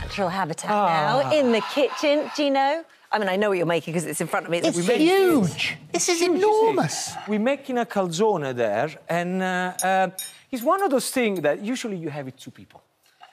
natural habitat now, in the kitchen. Gino, I mean, I know what you're making because it's in front of me. It's huge. This is enormous. We're making a calzone there, and it's one of those things that usually you have with two people.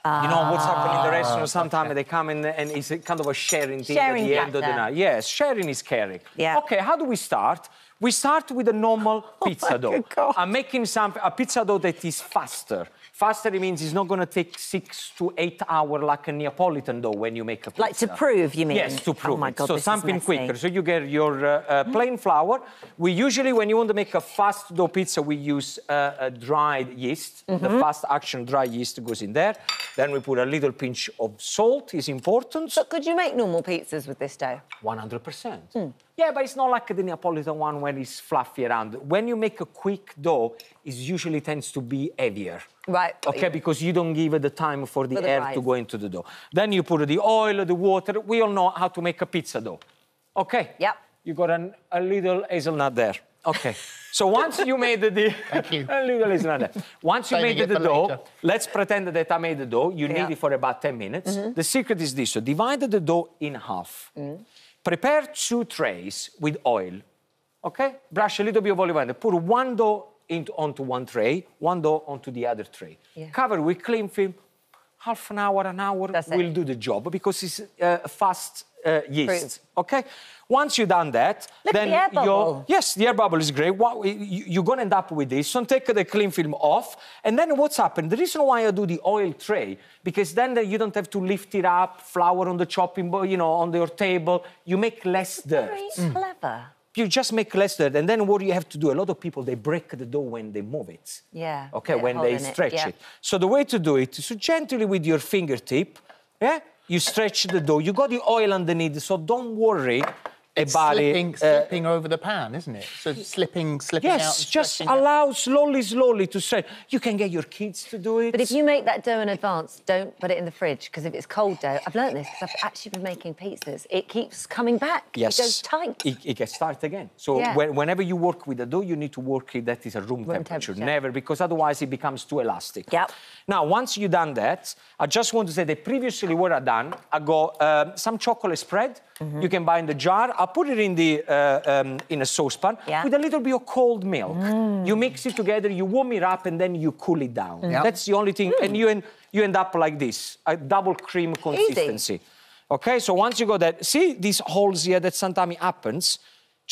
You know what's happening in the restaurant. Sometimes they come in and it's a kind of a sharing thing at the end of the night. Yes, sharing is caring. Yeah. Okay, how do we start? We start with a normal pizza dough. God. I'm making a pizza dough that is faster. Faster, it means it's not going to take 6 to 8 hours like a Neapolitan dough when you make a pizza. Like to prove, you mean? Yes, to prove. Oh my God, so something quicker. So you get your plain flour. We usually, when you want to make a fast dough pizza, we use dried yeast. The fast action dry yeast goes in there. Then we put a little pinch of salt, is important. But could you make normal pizzas with this dough? 100%. Yeah, but it's not like the Neapolitan one when it's fluffy around. When you make a quick dough, it usually tends to be heavier. Right. Okay, because you don't give it the time for the air to go into the dough. Then you put the oil, the water. We all know how to make a pizza dough. Okay. Yep. You got a little hazelnut there. Okay. So once you made the... Thank you. A little hazelnut there. Once you made the dough, let's pretend that I made the dough. You need it for about 10 minutes. The secret is this. So divide the dough in half. Prepare 2 trays with oil, okay? Brush a little bit of olive oil. Put one dough onto one tray, one dough onto the other tray. Yeah. Cover with cling film. Half an hour will do the job because it's fast yeast, okay? Once you've done that, then the air bubble. Yes, the air bubble is great. You're going to end up with this. So take the cling film off. And then what's happened? The reason why I do the oil tray, because then you don't have to lift it up, flour on the chopping board, you know, on your table. You make less dirt. Very clever. You just make less dirt. And then what you have to do, a lot of people, they break the dough when they move it. Yeah. Okay, when they stretch it. So the way to do it, so gently with your fingertip, yeah? You stretch the dough. You got the oil underneath, so don't worry about it. Slipping over the pan, isn't it? So slipping out. Yes, just allow slowly to stretch. You can get your kids to do it. But if you make that dough in advance, don't put it in the fridge, because if it's cold dough, I've learned this, because I've actually been making pizzas, it keeps coming back. Yes. It goes tight. It gets tight again. So whenever you work with the dough, you need to work it that is a room temperature. Never, because otherwise it becomes too elastic. Yep. Now, once you've done that, I just want to say that previously what I've done, I got some chocolate spread. You can buy in the jar. I put it in the in a saucepan with a little bit of cold milk. You mix it together, you warm it up, and then you cool it down. That's the only thing. And you end up like this, a double cream consistency. Easy. Okay, so once you got that, see these holes here that sometimes happens.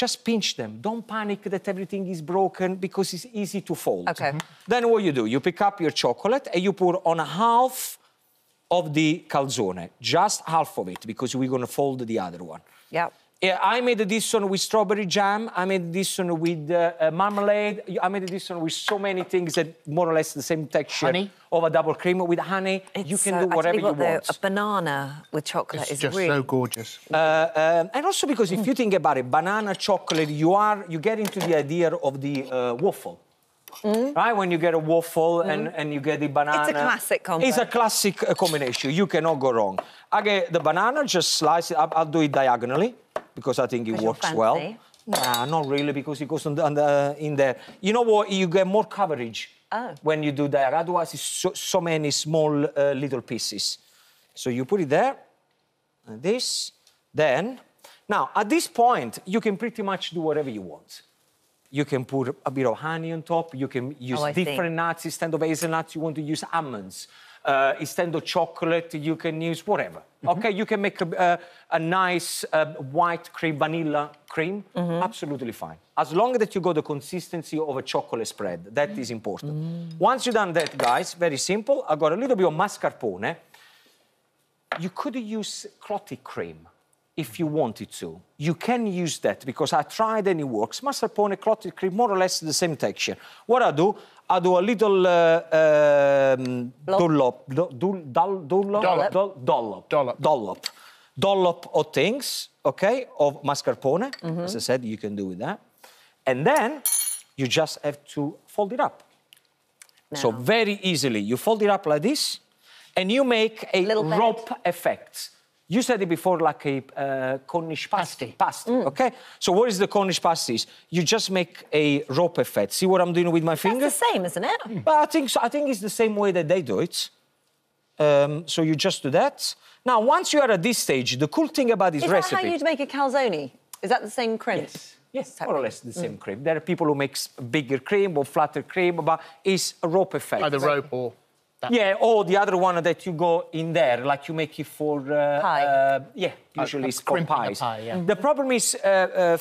Just pinch them. Don't panic that everything is broken because it's easy to fold. Okay. Then what you do? You pick up your chocolate and you pour on half of the calzone, just half of it, because we're going to fold the other one. Yeah. Yeah, I made this one with strawberry jam. I made this one with marmalade. I made this one with so many things that more or less the same texture of a double cream with honey. It's you can do whatever you want. A banana with chocolate is just really so gorgeous. And also because if you think about it, banana chocolate, you get into the idea of the waffle. Right, when you get a waffle and you get the banana. It's a classic combination. It's a classic combination. You cannot go wrong. I get the banana, just slice it up. I'll do it diagonally because I think it works well. Nah, not really, because it goes in there. You know what? You get more coverage when you do that. Otherwise, it's so many small little pieces. So you put it there, like this, then. Now, at this point, you can pretty much do whatever you want. You can put a bit of honey on top. You can use different nuts. Instead of hazelnuts, you want to use almonds. Instead of chocolate, you can use whatever. Okay, you can make a nice white cream, vanilla cream. Absolutely fine. As long as you got the consistency of a chocolate spread, that is important. Once you've done that, guys, very simple. I got a little bit of mascarpone. You could use clotted cream. If you wanted to, you can use that because I tried and it works. Mascarpone, clotted cream, more or less the same texture. What I do a little dollop of things, okay, of mascarpone. As I said, you can do with that. And then you just have to fold it up. Now. So very easily, you fold it up like this and you make a rope effect. You said it before, like a Cornish pasty. Okay? So what is the Cornish pasty? You just make a rope effect. See what I'm doing with my finger? That's the same, isn't it? But I think it's the same way that they do it. So you just do that. Now, once you are at this stage, the cool thing about this recipe... Is that how you'd make a calzone? Is that the same crimp? Yes. Yes, more or less the same cream. There are people who make bigger cream or flatter cream, but it's a rope effect. Either rope or... That. Yeah, or the other one that you go in there, like you make it for... pie. Yeah, usually it's for pies. Pie, yeah. The problem is,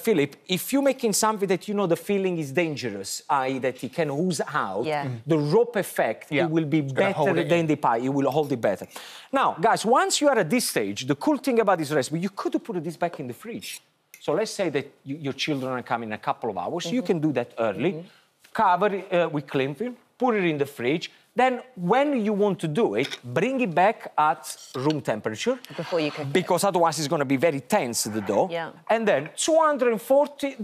Philip, if you're making something that you know the filling is dangerous, i.e. that it can ooze out, yeah. The rope effect, yeah. It will be better than the pie. It will hold it better. Now, guys, once you are at this stage, the cool thing about this recipe, you could put this back in the fridge. So let's say that your children are coming in a couple of hours. You can do that early. Cover it with cling film, put it in the fridge. Then when you want to do it, bring it back at room temperature. Before you cook because it. Otherwise it's going to be very tense, the dough. Yeah. And then 240...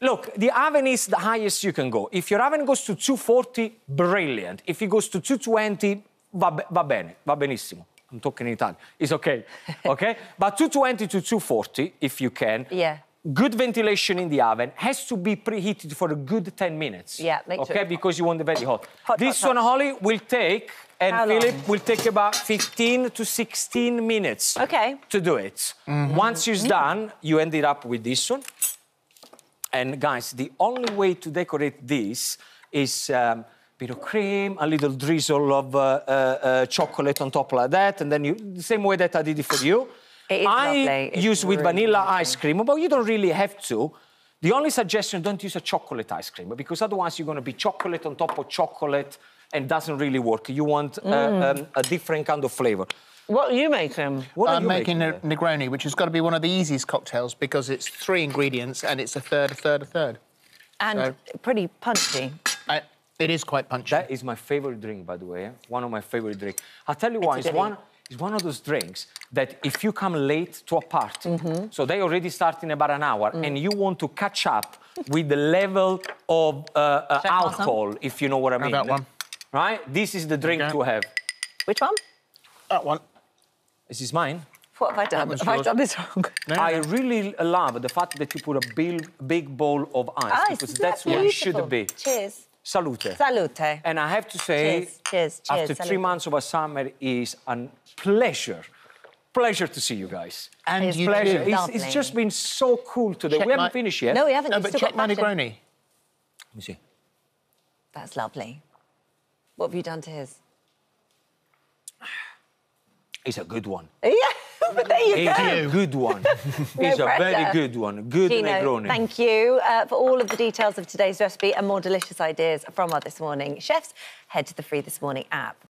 Look, the oven is the highest you can go. If your oven goes to 240, brilliant. If it goes to 220, va bene, va benissimo. I'm talking in Italian. It's okay, okay? But 220 to 240, if you can. Yeah. Good ventilation in the oven has to be preheated for a good 10 minutes. Yeah, make sure. Okay, because you want it very hot. This one, Holly, will take, and Philip will take about 15 to 16 minutes to do it. Once it's done, you end it up with this one. And guys, the only way to decorate this is bit of cream, a little drizzle of chocolate on top like that, and then you, the same way that I did it for you. It is I use vanilla ice cream, but you don't really have to. The only suggestion, don't use a chocolate ice cream, because otherwise you're going to be chocolate on top of chocolate and doesn't really work. You want a different kind of flavour. What are you making? I'm making a Negroni, which has got to be one of the easiest cocktails because it's 3 ingredients and it's a third, a third, a third. And so, pretty punchy. It is quite punchy. That is my favourite drink, by the way. One of my favourite drinks. I'll tell you why. It's one of those drinks that if you come late to a party, so they already start in about an hour, and you want to catch up with the level of alcohol, if you know what I mean. That one. Right? This is the drink to have. Which one? That one. This is mine. What have I done? Have I done this wrong? No. I really love the fact that you put a big bowl of ice, because that's what it should be. Cheers. Salute. Salute. And I have to say, cheers, after salute. 3 months of a summer, is a pleasure. Pleasure to see you guys. And it's you pleasure. It's just been so cool today. Check we haven't finished yet. No, we haven't. No, but check my Negroni. Let me see. That's lovely. What have you done to his? It's a good one. Yeah, but there you go. It's a good one. It's a very good one. Good Negroni. Thank you for all of the details of today's recipe and more delicious ideas from our This Morning Chefs. Head to the free This Morning app.